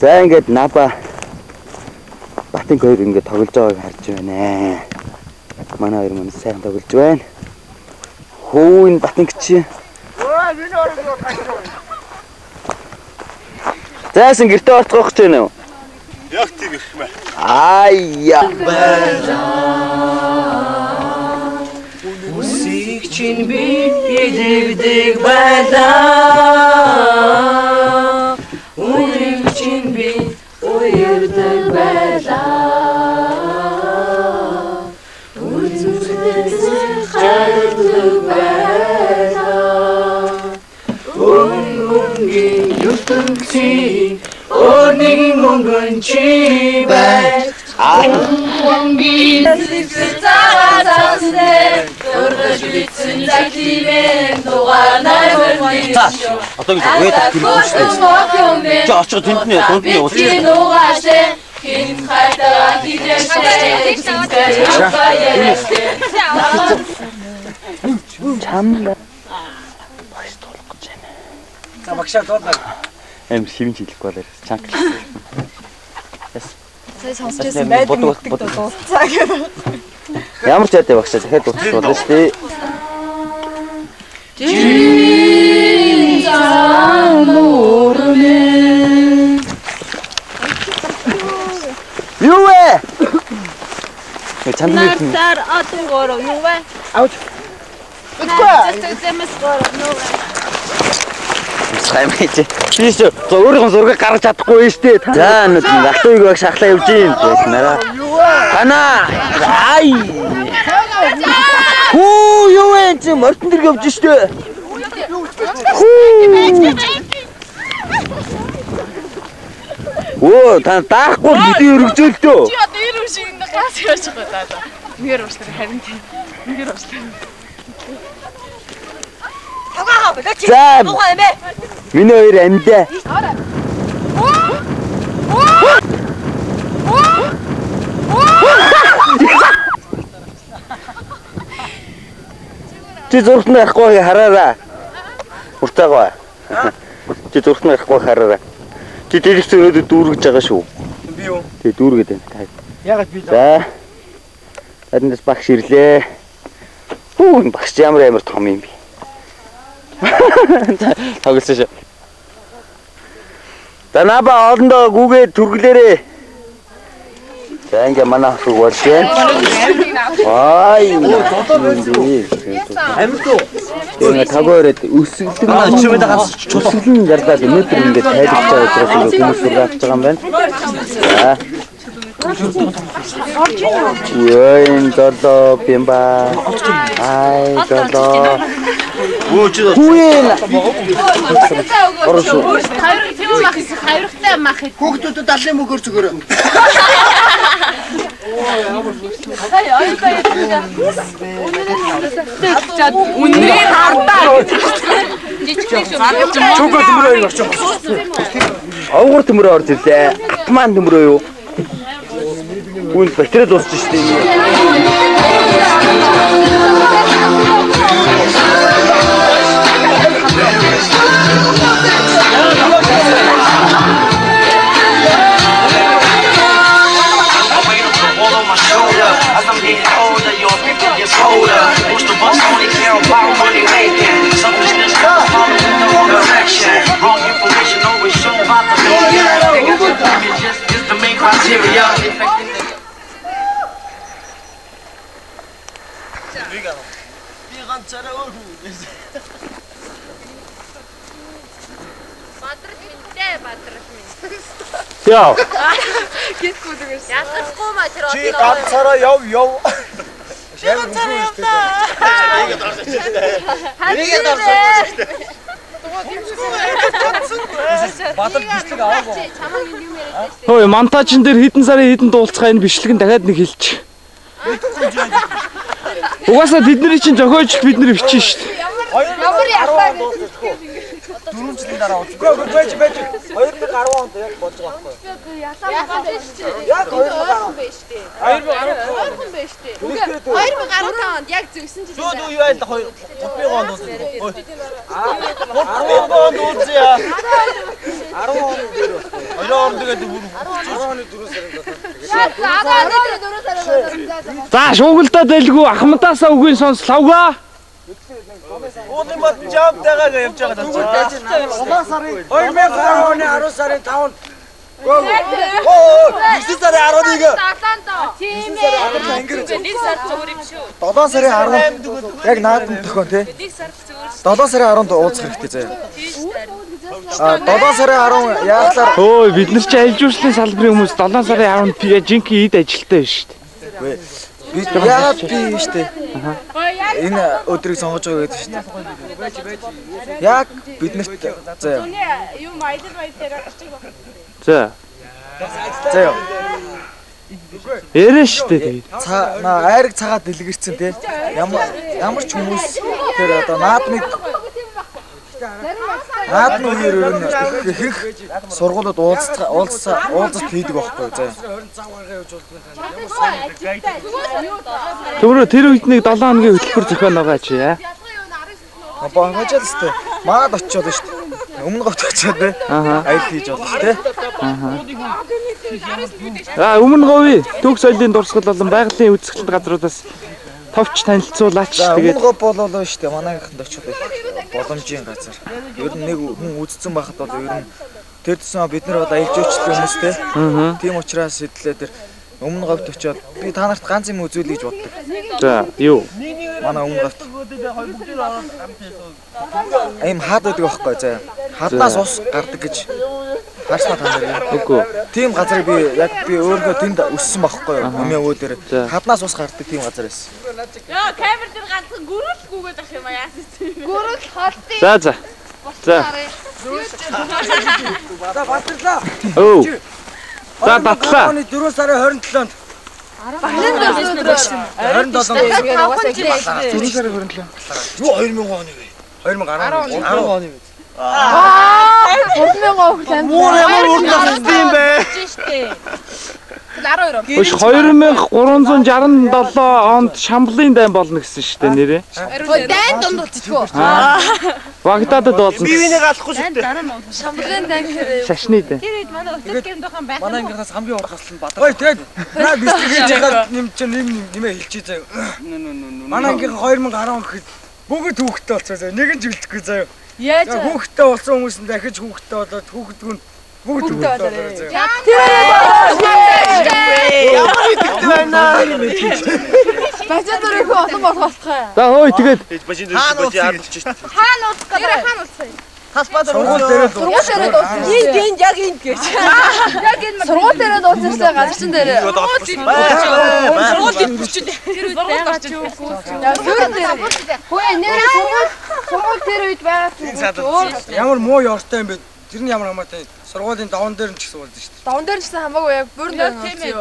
За ингээд Наба Батинг хоёр ингээд тоглож байгааг харж байна. Манай хоёр мөн сайн тоглож байна. Хөөний Батинг чи. Оо миний оргоо тачруу. Тэсэн гэртээ орцгох гэж байна уу? Яг тийм их мэ. Айя. Усик чин би едивдэг байлаа. Ordning mungun chi bay, mungun zipsi tazasne, ordajulitsin zakimen doğanay vermişim. Atak koştum akıme, bitti doğaşe, kim kayda gideşe, kimse yok kayeşe. Çamda, baştoluk cene. Sabakşa torda. Эмсивэн хийх гээд байна. Чанга. Яс. Сэсэнсэн байдаг дуусцаа гэдэг. Ямар ч ядаа багшаа дахиад дуусгуулна шүү дээ. Жин замурмэн. Юу вэ? Чанга. Нартар атын гороо юу вэ? Ауч. Утгаа. Тэтэтэтэс гороо юу вэ? Саймэч. Би ч өөрийнхөө зургийг гаргаж чадахгүй шүү дээ. За энэ ахтыг баг шахлаа явж юм. Танаа. Ай. Хүү юу вэ чи мортон дэрэг явж шүү дээ. Оо та таахгүй бидний өргөжөөлтөө. Чи одоо ер юм шиг гас яаж байгаа даа. Үнээр уучлаарай харин тийм. Үнээр уучлаарай. За миний хоёр амьдаа. Чи зургт нь ярихгүй хараараа. Уртаагаа. Чи зургт нь ярихгүй хараараа. Чи дээрх зөрөөд дүүргэж байгаа шүү. Би юу? Тэг дүүргээд байна. Ягаад би за. Тэндээс багш ирлээ. Хүү багш ямар том юм бэ? Тоглосон шүү. За Наба олондоо гүгээ түрглээрээ. За ингээ манай хүү болж байна. Ай. Амьтуу. Энэ тагоорд өсгөлдөг маа чимэд ганц чулгын гарлаад өнөөдөр ингээ тайлбар хийж байгаа хүмүүс сургаж байгаа юм байна. За. Ой додо пимба. Ай додо. Гүйн. Хорошо. Хайрхтай мах. Хүүхдүүд далын мөгөөр зүгээрээ. Үнний хардаа. Чөгөө төмөрөө орч. Авгар төмөрөө орж ирлээ. Атман төмөрөө юу? Гүйн бактери дуусчих шүү дээ. Яа. Кисгүй дүгэрс. Ядахгүй маа тэр одоо. Чи ганцаараа яв. Чи ганцаараа явдаа. Нэгэд орсон ч дээ. Нэгэд орсон ч дээ. Батал бичлэг аваагүй. Чамаа юм яриад дээ. Хөөе, монтажн дээр хэдэн сарын хэдэн дуулцгаа энэ бичлэг нь дахиад нэг хэлчих. Угаасаа тэдний чинь зохиож бидний бичнэ шүү дээ. Ямар ятаа гэж. 4 жилийн дараа байж 2010 онд яг болж байгаа байхгүй яг 2010 байж тээ 2010 байж тээ 2015 онд яг зөвсөн жил шүү дээ юу байл 2000 онд үзсэн 10 онд үзсэн 10 онд За шуугилтаа дэлгүү ахмантаасаа үгүй сонслоогаа. Өөдөө бат жамтайгаа явж байгаа даа. 2010 сарын 5-нд. Оо, 9 сарын 11-ийг. 1 сар зүгээр юм шүү. 7 сарын 18-нд яг наадам төхөө тий. 1 сар зүгээр. 7 сарын 10-нд уулзах хэрэгтэй заяа. 7 сарын 10 яахлаар өө бид нар чи аялал жуулчлалын салбарын хүмүүс 7 сарын 10-нд жинхэнэ ид ажилтаа биш шүү дээ. Бид яагаад бий биш дээ. Энэ өдрийг сонгож байгаа гэдэг шүү дээ. Яг бид нарт заяа. Юм аялал баяраар очиж байна. За. Заяа. Ярэ шүү дээ. Цаа айраг цагаа дэлгэрсэн тий. Ямар ч хүмүүс тэр одоо наадмыг наадмын үеэр хэрэг сургуулиуд уулзалт хийдэг байхгүй заяа. Тэгвэр тэр үед нэг 7 хоногийн хөтөлбөр зохион байгаа чи яа. Багажаад л шүү. Маад очиод шүү. Өмнө говт очиод бай. Аялал хийж болох тий. Өмнө говь төгс соёлын дурсгал болон байгалийн үзэсгэлэнт газруудаас товч танилцуулаач. Тэгээд өмнө говь бололоо шүү дээ. Манайханд очиод боломжийн газар. Ер нь нэг хүн үзсэн байхад бол ер нь тэр төсөн бид нар бол аялал жуулчлал хүмүүс тий. Тийм учраас хэдлээ тэр өмнө говьд очиод би та нарт ганц юм үзүүлэх гэж боддог. За юу? Манай өмнө говьд ийм хаад байдаг байхгүй заа. Хаднаас ус гардаг гэж харснаа танд. Үгүй. Тийм газар би яг би өөрөө тэнд өссөн байхгүй юу? Өмнө өвөө дээр хаднаас ус гардаг тийм газар байсан. Яа, камер дээр ганц гөрөлгүйгээд ах юм яасан чи? Гөрөл холтын. За за. За. За батлаа. Оо. За батлаа. 4 сарын 27-нд. 27-нд. 2000 оны вэ? 2010 оны вэ? Аа! 2000 хүн. Муу ямар өрнөлт юм бэ? Үш 2367 онд Шамблын дайн болно гэсэн шүү дээ нэрээ. Дайн донд болчихгүй. Багдадад болсон. Бивэнийг алахгүй шүү дээ. Шамблын дайн хэрэг. Шашны дайн. Тэр үед манай өтөхийн дохоон байх. Манай ингээс хамгийн урах хаслан бадаг. Ой тэгээд наа бистрийг жагаад нэмээ хэлчихье заяа. Манай ингийн 2010 он гэхэд бүгд хүүхдтэй болчихсон заяа. Нэг нь жилдэхгүй заяа. Яаж хүүхдтэй болсон хүмүүс нь дахиж хүүхдтэй болоод хүүхдгүн бүгд болоо. Тэр ямар идэв байна. Бачаатай хөө олон болохгүй. За хөөе тэгээд хаан уулзах гэж байна. Хаан уулзах гэдэг. Яа хаан уулзах юм. Хасбадар уулзах. Сургууль дээр уулзах. Энд яг энд гэж. Яг энэ сургууль дээр уулзах гэсэн газарчин дээр. Сургууль дээр. Тэр үед сургууль дээр үгүй. Сургууль дээр. Хөөе нэр сургууль дээр үед байгаад ямар муу ёртой юм бэ? Тэр нь ямар хамаатай. Сургуулийн даван дээр нь ч гэсэн уулзсан шүү дээ. Даван дээр ч гэсэн хамаагүй яг бүр нөр тийм ээ.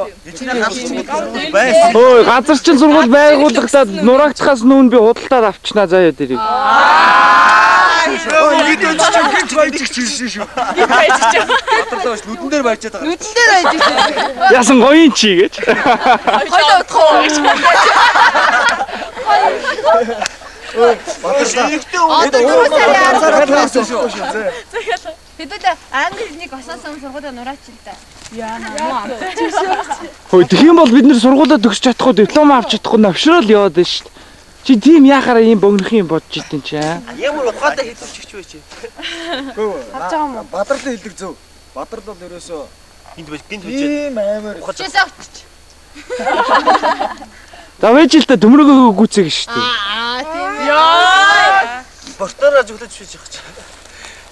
Байсан. Хөөе газар чинь сургууль байгуулагтаа нураагчаас нүүн би худалдаад авчнаа заяа дэрийг. Оо бид өнч чинь хинч байчих чинь шүү. Хинч байчих чинь. Батлаач нүдэн дээр байчаад байгаа. Нүдэн дээр байчих чинь. Яасан гоёин чи гэж. Хойлоо утхаа гэж. Оо батлаа. Бид уусаар хайлаасан шүү. Заяа. Хэдүүд англи нэг осоос өмнө сургуулаа нураачлаа. Яа наа. Хөөе тэг юм бол бид нэр сургуулаа төгсч чадахгүй, диплом авч чадахгүй навшрал яваад шүү. Чи тийм яхаараа ийм богнох юм бодож идэв чи аа. Ямар ухаатай хэлвч вэ чи? Хөөе. Бадрал хэлдэг зөв. Бадрал бол ерөөсөө энд байж гинт хүчээ. Тийм амар. Чи завч. За вэжил та төмөргөө гүцээ гэж шүү дээ. Аа тийм. Яа. Спортоор зүглэж шийдэж явах гэж.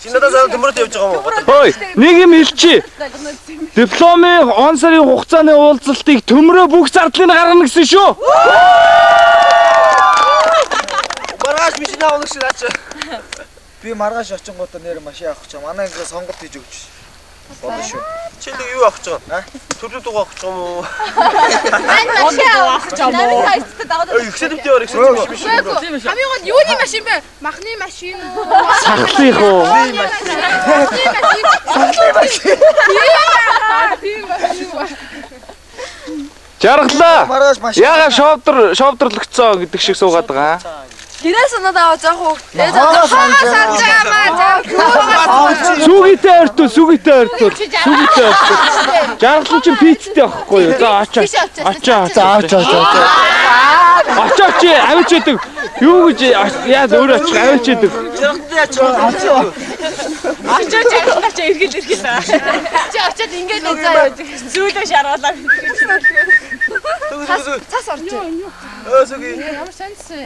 Чи надад заа төмөрөд явж байгаа юм уу? Хөөе, нэг юм хэлчихье. Дипломын 10 сарын хугацааны уулзалтыг төмөрөө бүх зардлыг гаргана гэсэн шүү. Маргааш биш наа өнгөш наач. Би маргааш очингуудаа нэр машин авах гэж манай ингээ сонголт хийж өгч болно шүү. Чи нэг юу авах гэж байна? Төрөл дугаа авах гэж юм уу? Машин авах гэж юм уу? Ихсэд өвдөө яваа ихсэд биш биш. Хамгийн гол юуны машин бэ? Махны машин. Сахлын хөө. Сахлын машин. Жаргалаа. Яга шовдрлогцсон гэдэг шиг суугаад байгаа. Гинэсэна даажаах хөөгд. Тас орж. Өөсөгийн. Ямар сонсон.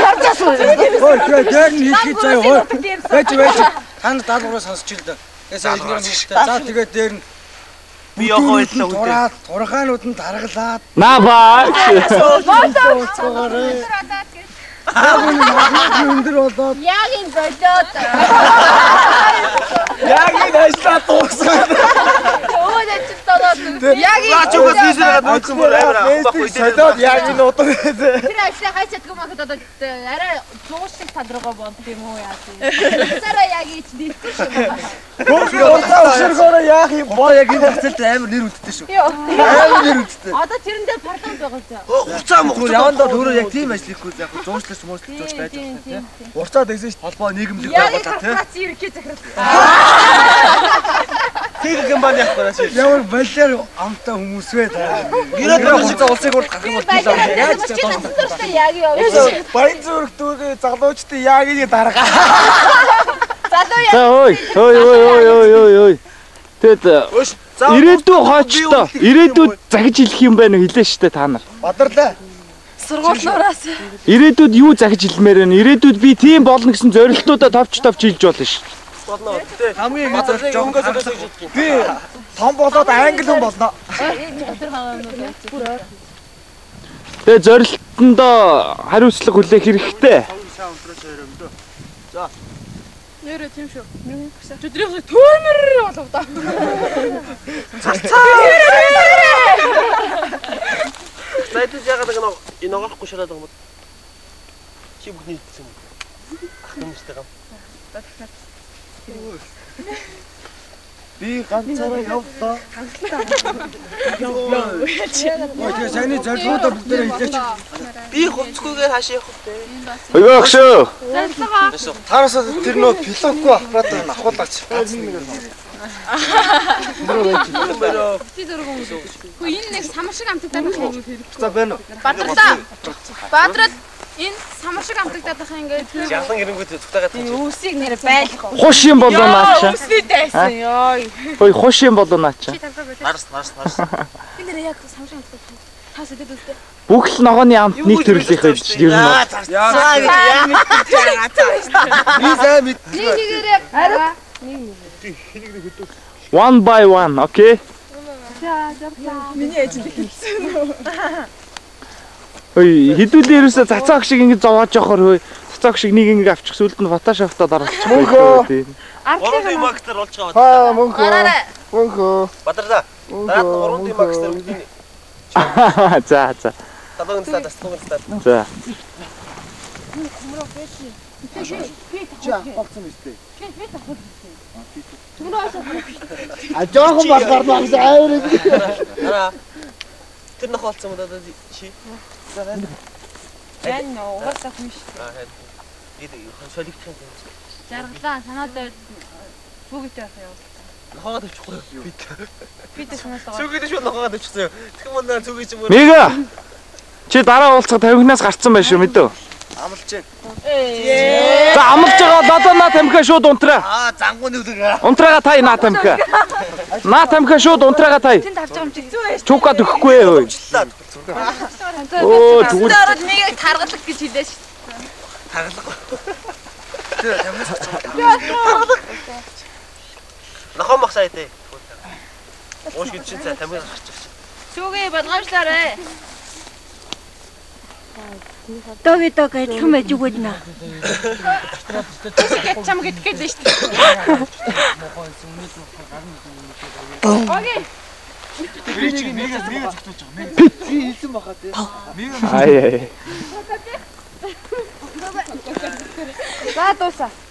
Шаардаж байна. Хөөе, яг нэг хий цай хөөе. Байж. Танд даалгавраа сонсч илдэ. Ясаа эдгээр нь шүү дээ. За тэгээд дээр нь би яваа хэллээ үү. Турхаанууд нь даргалаад. Набаа. Яг энэ болоод. Яг энэ ажлаа дуусгав. Яг яаж үгүй хийсээр бодсон бол амар байхгүй тийм. Яг энэ утга. Тэр ажлаа хайцаадгүй махад одоо арай 100 шиг тадрага болд юм уу яа тийм. Сара яг ич дийхгүй шүү. Бүгд өөрсдөө яг юм боо яг энэ хэсэлд амар нэр үлддээ шүү. Амар нэр үлддээ. Одоо тэрэндээ пардон байгаа заа. Хуцаа мөх. Явандаа өөрөө яг тийм ажил хийхгүй яг зуунчлаач муучлаач байж байгаа тийм. Урцаа дэгсэн шүү. Холбоо нийгэмлэг байгуулалт тийм. Яг корпорац ерхий захирал. Тэг гэмбан яг гараад. Ямар балер амтай хүмүүс вэ та. Гэрээд хүмүүсээ улсыг урд гарах юм бол яаж ч чадахгүй. Яг яваа. Баян зүрх дүүгээ залуучдын яг энэ дарга. Залуу яа. Ой. Тэт. Ирээдүй хоочтой. Ирээдүйд захиж хэлэх юм байна хэлээ штэ та нар. Бадарлаа. Сургуулиураас. Ирээдүйд юу захиж хэлмээр байна? Ирээдүйд би тийм болно гэсэн зорилтуудаа товч хэлж болно ш. Болно. Тэ хамгийн гол жонгоос хэлж. Би том болоод англи хүн болно. Тэ зорилтондоо хариуцлага хүлээх хэрэгтэй. За. Нэрэ тийм шүү. Төдрийг төмөр болов да. Зайд яагаад гэнэ энээгээрхгүй шараад байгаа юм. Чи бүгний хэлсэн. Хүмүүстээ гав. Би ганцаараа явлаа. Ой, саний зорилгоудаа бүгдээрээ хэлээч. Би хувцгүйгээ хаашаа явах вэ? Ой, өгшөө. Тараас тэр нөө пилотгүй аппарат авахулаач. Чи зураг юм уу? Хөө энэ нэг самар шиг амтагдаад байх юм хэрэггүй. За байна уу? Бадралаа. Бадрал энэ самар шиг амтагдаад байх ингээд ялан гэрэнгүүд зүгтаагаад байна. Үсийг нэр байлах уу? Хуш юм болоо наачаа. Үсний дайсан ёо. Хөөе хуш юм болоо наачаа. Нарс. Энэ нэр яг самар шиг амтагдаад. Таас өдөө үстэй. Бүх л ногооны амт нэг төрлийнх байж ер нь. Яа яа. Би сайн мэд. Нэгээрээ хараа. One by one, okay? Миний ажил хийсэн. Ой, хэдүүлээ ерөөсөө цацаг шиг ингэ зовоож явахаар хөөе. Цацаг шиг нэг ингэ авчих сүлд нь фотошоптод оруулчих. Мөнхөө. Ардлын мактер болж байгаа. Аа, мөнхөө. Мөнхөө. Бадралаа. Наад уран дэм мактер үгдийн. За. Тавган стат. За. Мөрөө фэшн. Чаа, болцсон үстэй. Фэт авах үстэй. А жоохон болбар багс аюур. Тэр нөх болцсон юм даа чи. Я не уусах юм шиг. Бид солигдсон юм. Жаргалаа санаатай бүгдтэй байх юм. Нохоод авчихгүй юу? Бид санаатай. Зүгээс шууд нохоод авчихсан. Тэгэх юм даа зүгээс юм. Мига. Чи дараа уулзах 50-наас гарцсан байх шүү мэдүү. Амлж байна. За амлж байгаа дадаа наа тамхи шууд унтраа. Аа зангууны үлэг. Унтраага тай наа тамхи. Наа тамхи шууд унтраага тай. Тэнд авч байгаа юм чи зү ээ. Чука төгөхгүй ээ. Оо зүгээр. Өөрөө нэг таргалах гэж хэлээ шүү. Таргалах. Тэр ямар ч таргалах. Нохоо махсаа идэ. Ууш гэж чинь цаа тамхи гарчихсан. Зүгээ болгоомжлоорой. Төвөдөө гэх юм ажиг болно. Тэсгэд чам гэдгээд л шүү дээ. Огей. Бич нэг зөвтүүлж байгаа. Би хэлсэн баха тийм. Аа. За дуусаа.